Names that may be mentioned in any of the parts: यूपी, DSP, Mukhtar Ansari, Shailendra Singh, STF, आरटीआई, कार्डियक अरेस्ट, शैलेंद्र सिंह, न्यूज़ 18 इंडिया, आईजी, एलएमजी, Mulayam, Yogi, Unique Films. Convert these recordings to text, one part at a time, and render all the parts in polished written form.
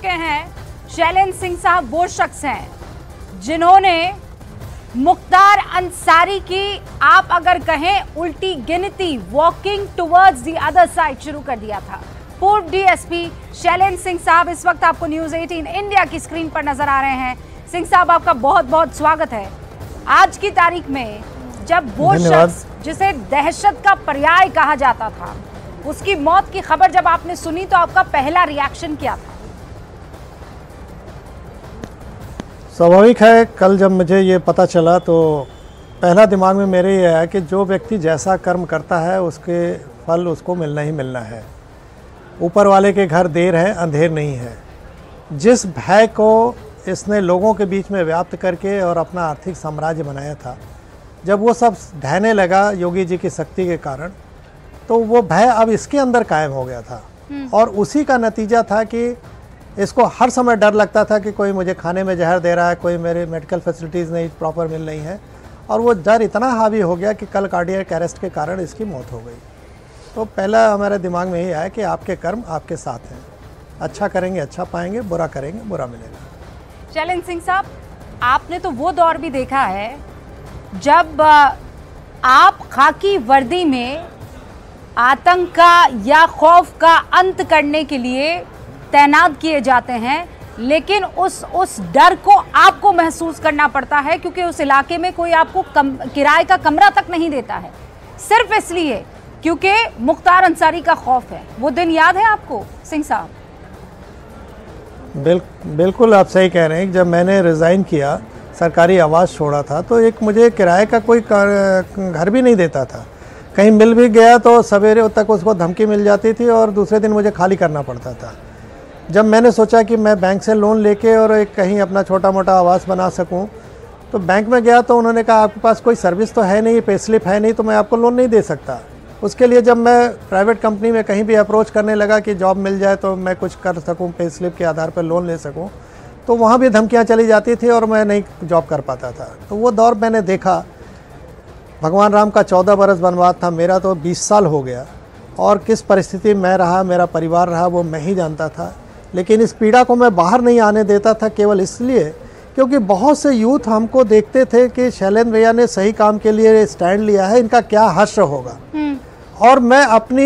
चुके हैं। शैलेंद्र सिंह साहब वो शख्स हैं जिन्होंने मुख्तार अंसारी की आप अगर कहें उल्टी गिनती walking towards the other side शुरू कर दिया था। पूर्व डीएसपी शैलेंद्र सिंह साहब इस वक्त आपको न्यूज़ 18 इंडिया की स्क्रीन पर नजर आ रहे हैं। सिंह साहब आपका बहुत बहुत स्वागत है। आज की तारीख में जब वो शख्स जिसे दहशत का पर्याय कहा जाता था उसकी मौत की खबर जब आपने सुनी तो आपका पहला रिएक्शन क्या था? स्वाभाविक है, कल जब मुझे ये पता चला तो पहला दिमाग में मेरे ये आया कि जो व्यक्ति जैसा कर्म करता है उसके फल उसको मिलना ही मिलना है। ऊपर वाले के घर देर है अंधेर नहीं है। जिस भय को इसने लोगों के बीच में व्याप्त करके और अपना आर्थिक साम्राज्य बनाया था, जब वो सब ढहने लगा योगी जी की शक्ति के कारण, तो वो भय अब इसके अंदर कायम हो गया था। और उसी का नतीजा था कि इसको हर समय डर लगता था कि कोई मुझे खाने में जहर दे रहा है, कोई मेरे मेडिकल फैसिलिटीज़ नहीं प्रॉपर मिल रही हैं। और वो डर इतना हावी हो गया कि कल कार्डियक अरेस्ट के कारण इसकी मौत हो गई। तो पहला हमारे दिमाग में यही आया कि आपके कर्म आपके साथ हैं, अच्छा करेंगे अच्छा पाएंगे, बुरा करेंगे बुरा मिलेगा। शैलेंद्र सिंह साहब, आपने तो वो दौर भी देखा है जब आप खाकी वर्दी में आतंक का या खौफ का अंत करने के लिए तैनात किए जाते हैं, लेकिन उस डर को आपको महसूस करना पड़ता है क्योंकि उस इलाके में कोई आपको किराए का कमरा तक नहीं देता है, सिर्फ इसलिए क्योंकि मुख्तार अंसारी का खौफ है। वो दिन याद है आपको सिंह साहब? बिल्कुल आप सही कह रहे हैं। जब मैंने रिज़ाइन किया, सरकारी आवास छोड़ा था, तो एक मुझे किराए का कोई घर भी नहीं देता था। कहीं मिल भी गया तो सवेरे तक उसको धमकी मिल जाती थी और दूसरे दिन मुझे खाली करना पड़ता था। जब मैंने सोचा कि मैं बैंक से लोन लेके और एक कहीं अपना छोटा मोटा आवास बना सकूं, तो बैंक में गया तो उन्होंने कहा आपके पास कोई सर्विस तो है नहीं, पे स्लिप है नहीं, तो मैं आपको लोन नहीं दे सकता। उसके लिए जब मैं प्राइवेट कंपनी में कहीं भी अप्रोच करने लगा कि जॉब मिल जाए तो मैं कुछ कर सकूं, पे स्लिप के आधार पर लोन ले सकूं, तो वहाँ भी धमकियाँ चली जाती थी और मैं नहीं जॉब कर पाता था। तो वो दौर मैंने देखा। भगवान राम का 14 बरस वनवास था, मेरा तो 20 साल हो गया। और किस परिस्थिति में मैं रहा, मेरा परिवार रहा, वो मैं ही जानता था। लेकिन इस पीड़ा को मैं बाहर नहीं आने देता था, केवल इसलिए क्योंकि बहुत से यूथ हमको देखते थे कि शैलेंद्र भैया ने सही काम के लिए स्टैंड लिया है, इनका क्या हर्ष होगा। और मैं अपनी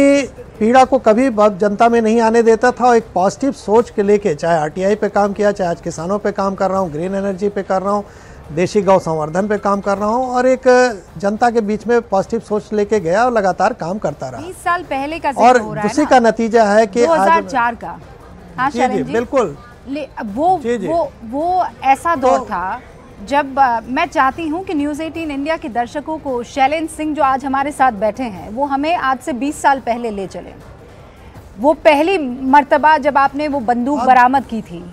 पीड़ा को कभी जनता में नहीं आने देता था। और एक पॉजिटिव सोच के लेके, चाहे आरटीआई पे काम किया, चाहे आज किसानों पे काम कर रहा हूँ, ग्रीन एनर्जी पे कर रहा हूँ, देशी गौ संवर्धन पे काम कर रहा हूँ, और एक जनता के बीच में पॉजिटिव सोच लेके गया और लगातार काम करता रहा। 20 साल पहले का, और उसी का नतीजा है कि 2004 का। हाँ शैलेंद्र जी, बिल्कुल वो ऐसा दौर था जब मैं चाहती हूँ कि न्यूज़ 18 इंडिया के दर्शकों को शैलेंद्र सिंह जो आज हमारे साथ बैठे हैं वो हमें आज से 20 साल पहले ले चले। वो पहली मर्तबा जब आपने वो बंदूक बरामद की थी,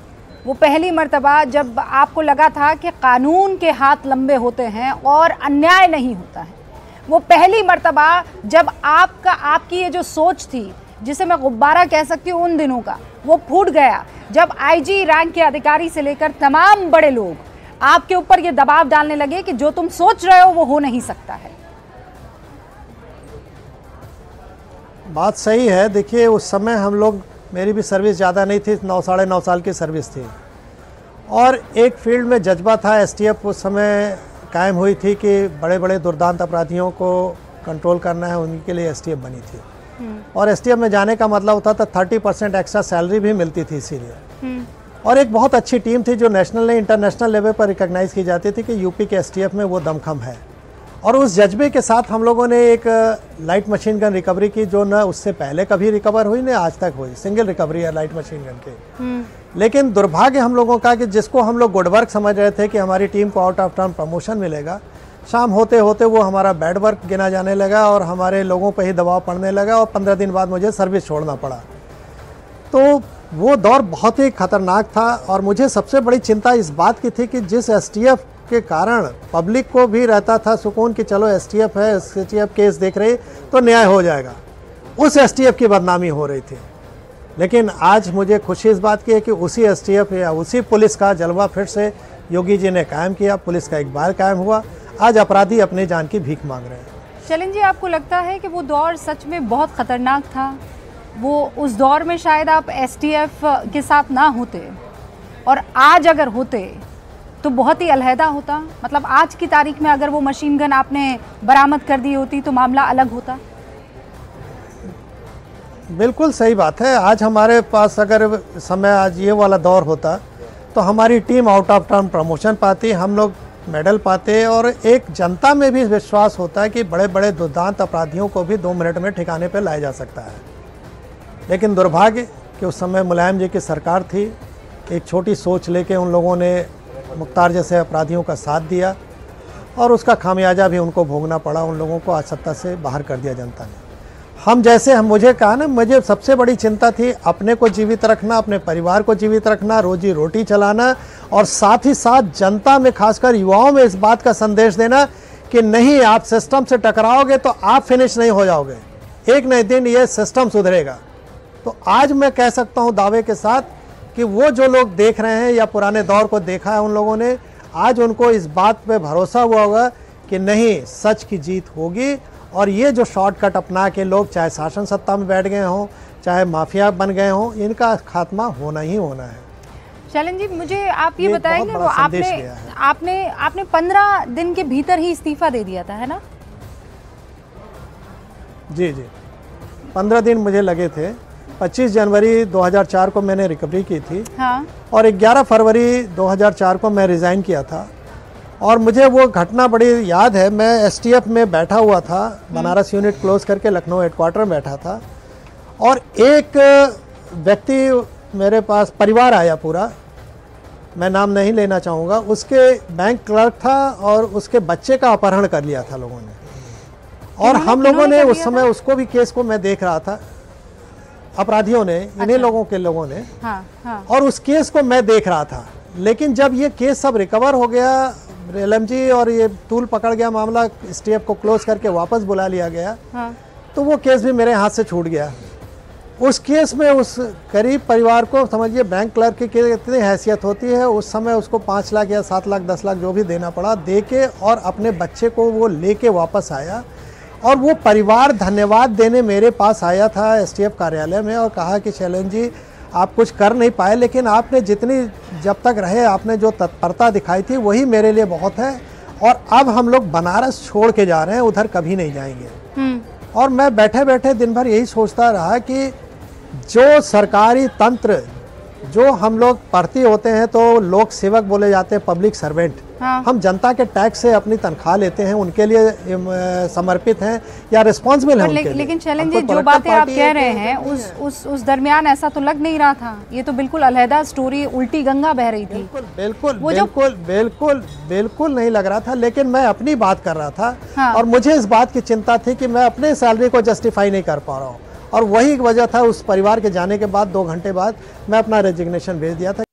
वो पहली मर्तबा जब आपको लगा था कि कानून के हाथ लंबे होते हैं और अन्याय नहीं होता है, वो पहली मर्तबा जब आपकी ये जो सोच थी जिसे मैं गुब्बारा कह सकती हूँ उन दिनों का, वो फूट गया जब आईजी रैंक के अधिकारी से लेकर तमाम बड़े लोग आपके ऊपर ये दबाव डालने लगे कि जो तुम सोच रहे हो वो हो नहीं सकता है। बात सही है। देखिए उस समय हम लोग, मेरी भी सर्विस ज़्यादा नहीं थी, 9 साढ़े 9 साल की सर्विस थी, और एक फील्ड में जज्बा था। एसटीएफ उस समय कायम हुई थी कि बड़े बड़े दुर्दांत अपराधियों को कंट्रोल करना है, उनके लिए एसटीएफ बनी थी। और एसटीएफ में जाने का मतलब होता था 30% एक्स्ट्रा सैलरी भी मिलती थी, इसीलिए। और एक बहुत अच्छी टीम थी जो नेशनल नहीं इंटरनेशनल लेवल पर रिकॉग्नाइज की जाती थी कि यूपी के एसटीएफ में वो दमखम है। और उस जज्बे के साथ हम लोगों ने एक लाइट मशीन गन रिकवरी की जो न उससे पहले कभी रिकवर हुई न आज तक हुई, सिंगल रिकवरी है लाइट मशीन गन की। लेकिन दुर्भाग्य हम लोगों का कि जिसको हम लोग गुड वर्क समझ रहे थे कि हमारी टीम को आउट ऑफ टर्म प्रमोशन मिलेगा, शाम होते होते वो हमारा बैड वर्क गिना जाने लगा और हमारे लोगों पे ही दबाव पड़ने लगा और 15 दिन बाद मुझे सर्विस छोड़ना पड़ा। तो वो दौर बहुत ही खतरनाक था। और मुझे सबसे बड़ी चिंता इस बात की थी कि जिस एसटीएफ के कारण पब्लिक को भी रहता था सुकून कि चलो एसटीएफ है, एसटीएफ केस देख रही तो न्याय हो जाएगा, उस एसटीएफ की बदनामी हो रही थी। लेकिन आज मुझे खुशी इस बात की है कि उसी एसटीएफ या उसी पुलिस का जलवा फिर से योगी जी ने कायम किया, पुलिस का इकबाल कायम हुआ, आज अपराधी अपने जान की भीख मांग रहे हैं। शैलेंद्र जी, आपको लगता है कि वो दौर सच में बहुत खतरनाक था? वो उस दौर में शायद आप एसटीएफ के साथ ना होते, और आज अगर होते तो बहुत ही अलहदा होता। मतलब आज की तारीख में अगर वो मशीन गन आपने बरामद कर दी होती तो मामला अलग होता। बिल्कुल सही बात है। आज हमारे पास अगर समय, आज ये वाला दौर होता तो हमारी team out of term promotion पाती, हम लोग मेडल पाते, और एक जनता में भी विश्वास होता है कि बड़े बड़े दुर्दांत अपराधियों को भी 2 मिनट में ठिकाने पर लाया जा सकता है। लेकिन दुर्भाग्य कि उस समय मुलायम जी की सरकार थी, एक छोटी सोच लेके उन लोगों ने मुख्तार जैसे अपराधियों का साथ दिया और उसका खामियाजा भी उनको भोगना पड़ा। उन लोगों को आज सत्ता से बाहर कर दिया जनता ने। हम जैसे, हम मुझे कहा ना, मुझे सबसे बड़ी चिंता थी अपने को जीवित रखना, अपने परिवार को जीवित रखना, रोजी रोटी चलाना, और साथ ही साथ जनता में खासकर युवाओं में इस बात का संदेश देना कि नहीं, आप सिस्टम से टकराओगे तो आप फिनिश नहीं हो जाओगे, एक न एक दिन ये सिस्टम सुधरेगा। तो आज मैं कह सकता हूँ दावे के साथ कि वो जो लोग देख रहे हैं या पुराने दौर को देखा है उन लोगों ने, आज उनको इस बात पे भरोसा हुआ होगा कि नहीं, सच की जीत होगी। और ये जो शॉर्टकट अपना के लोग चाहे शासन सत्ता में बैठ गए हों, चाहे माफिया बन गए हों, इनका खात्मा होना ही होना है। शैलन जी, मुझे आप ये बताएंगे, वो आपने 15 दिन के भीतर ही इस्तीफा दे दिया था, है ना? जी जी, 15 दिन मुझे लगे थे। 25 जनवरी 2004 को मैंने रिकवरी की थी, हाँ। और 11 फरवरी 2004 को मैं रिज़ाइन किया था। और मुझे वो घटना बड़ी याद है। मैं एसटीएफ में बैठा हुआ था, बनारस यूनिट क्लोज करके लखनऊ हेडक्वार्टर में बैठा था, और एक व्यक्ति मेरे पास, परिवार आया पूरा, मैं नाम नहीं लेना चाहूँगा, उसके बैंक क्लर्क था और उसके बच्चे का अपहरण कर लिया था लोगों ने। और हम लोगों ने उस समय उसको भी, केस को मैं देख रहा था, अपराधियों ने, इन्हीं लोगों ने हाँ, हाँ। और उस केस को मैं देख रहा था। लेकिन जब ये केस सब रिकवर हो गया, एलएमजी और ये तूल पकड़ गया मामला, एसटीएफ को क्लोज करके वापस बुला लिया गया, हाँ। तो वो केस भी मेरे हाथ से छूट गया। उस केस में उस गरीब परिवार को, समझिए बैंक क्लर्क की कितनी हैसियत होती है, उस समय उसको 5 लाख या 7 लाख 10 लाख जो भी देना पड़ा, दे के और अपने बच्चे को वो ले के वापस आया। और वो परिवार धन्यवाद देने मेरे पास आया था एसटीएफ कार्यालय में और कहा कि शैलेंद्र जी, आप कुछ कर नहीं पाए, लेकिन आपने जितनी, जब तक रहे आपने जो तत्परता दिखाई थी वही मेरे लिए बहुत है, और अब हम लोग बनारस छोड़ के जा रहे हैं, उधर कभी नहीं जाएंगे। और मैं बैठे बैठे दिन भर यही सोचता रहा कि जो सरकारी तंत्र, जो हम लोग भर्ती होते हैं तो लोक सेवक बोले जाते हैं, पब्लिक सर्वेंट, हाँ। हम जनता के टैक्स से अपनी तनख्वाह लेते हैं, उनके लिए समर्पित हैं या रिस्पॉन्सिबल हैं उनके लिए। लेकिन शैलेंद्र जी, जो बातें आप कह रहे हैं, उस दरमियान ऐसा तो लग नहीं रहा था। ये तो बिल्कुल अलहदा स्टोरी, उल्टी गंगा बह रही थी। बिल्कुल नहीं लग रहा था। लेकिन मैं अपनी बात कर रहा था और मुझे इस बात की चिंता थी कि मैं अपने सैलरी को जस्टिफाई नहीं कर पा रहा हूँ, और वही वजह था उस परिवार के जाने के बाद 2 घंटे बाद मैं अपना रेजिग्नेशन भेज दिया था।